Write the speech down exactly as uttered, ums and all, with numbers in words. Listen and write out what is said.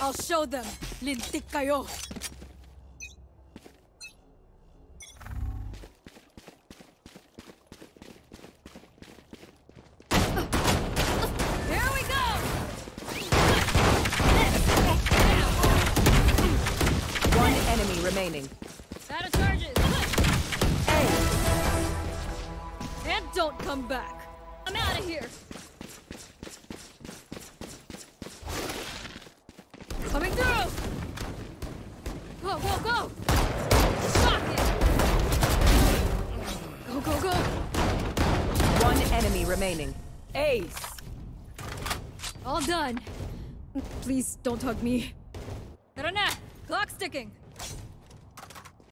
I'll show them. Lintik kayo. Remaining. Out of charges. Hey. And don't come back. I'm out of here. Coming through. Go, go, go. Fuck it. Go, go, go. One enemy remaining. Ace. All done. Please don't hug me. Rana, clock's ticking.